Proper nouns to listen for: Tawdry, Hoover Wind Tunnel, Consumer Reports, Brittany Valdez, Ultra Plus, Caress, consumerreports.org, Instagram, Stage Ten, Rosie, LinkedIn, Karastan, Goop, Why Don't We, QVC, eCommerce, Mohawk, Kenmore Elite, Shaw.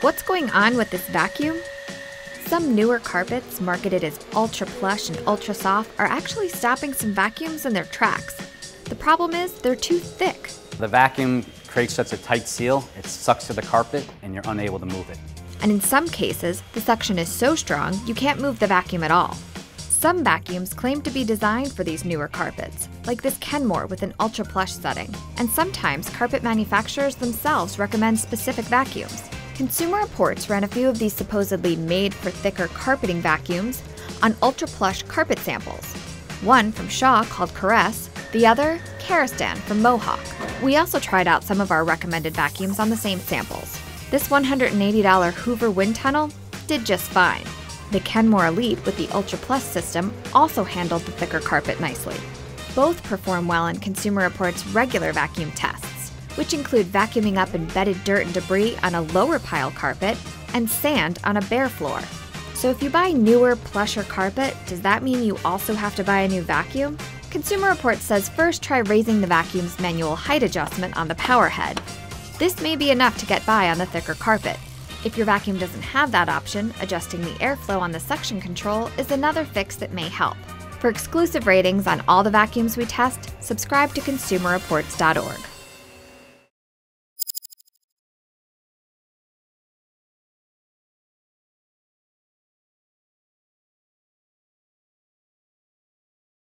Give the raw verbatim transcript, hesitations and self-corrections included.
What's going on with this vacuum? Some newer carpets, marketed as Ultra Plush and Ultra Soft, are actually stopping some vacuums in their tracks. The problem is they're too thick. The vacuum creates such a tight seal, it sucks to the carpet and you're unable to move it. And in some cases, the suction is so strong you can't move the vacuum at all. Some vacuums claim to be designed for these newer carpets, like this Kenmore with an Ultra Plush setting. And sometimes carpet manufacturers themselves recommend specific vacuums. Consumer Reports ran a few of these supposedly made-for-thicker carpeting vacuums on Ultra Plush carpet samples. One from Shaw called Caress, the other Karastan from Mohawk. We also tried out some of our recommended vacuums on the same samples. This one hundred eighty dollar Hoover Wind Tunnel did just fine. The Kenmore Elite with the Ultra Plus system also handled the thicker carpet nicely. Both perform well in Consumer Reports' regular vacuum tests, which include vacuuming up embedded dirt and debris on a lower pile carpet and sand on a bare floor. So if you buy newer, plusher carpet, does that mean you also have to buy a new vacuum? Consumer Reports says first try raising the vacuum's manual height adjustment on the power head. This may be enough to get by on the thicker carpet. If your vacuum doesn't have that option, adjusting the airflow on the suction control is another fix that may help. For exclusive ratings on all the vacuums we test, subscribe to consumer reports dot org.